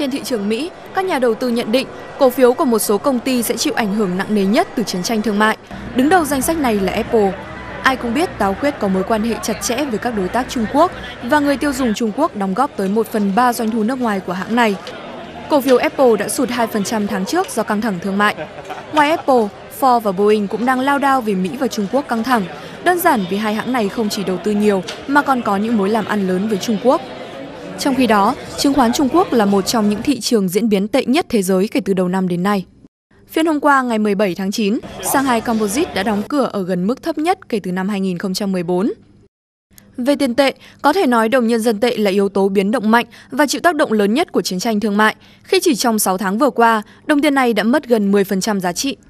Trên thị trường Mỹ, các nhà đầu tư nhận định cổ phiếu của một số công ty sẽ chịu ảnh hưởng nặng nề nhất từ chiến tranh thương mại. Đứng đầu danh sách này là Apple. Ai cũng biết táo huyết có mối quan hệ chặt chẽ với các đối tác Trung Quốc và người tiêu dùng Trung Quốc đóng góp tới 1/3 doanh thu nước ngoài của hãng này. Cổ phiếu Apple đã sụt 2% tháng trước do căng thẳng thương mại. Ngoài Apple, Ford và Boeing cũng đang lao đao vì Mỹ và Trung Quốc căng thẳng, đơn giản vì hai hãng này không chỉ đầu tư nhiều mà còn có những mối làm ăn lớn với Trung Quốc. Trong khi đó, chứng khoán Trung Quốc là một trong những thị trường diễn biến tệ nhất thế giới kể từ đầu năm đến nay. Phiên hôm qua ngày 17 tháng 9, Shanghai Composite đã đóng cửa ở gần mức thấp nhất kể từ năm 2014. Về tiền tệ, có thể nói đồng nhân dân tệ là yếu tố biến động mạnh và chịu tác động lớn nhất của chiến tranh thương mại, khi chỉ trong 6 tháng vừa qua, đồng tiền này đã mất gần 10% giá trị.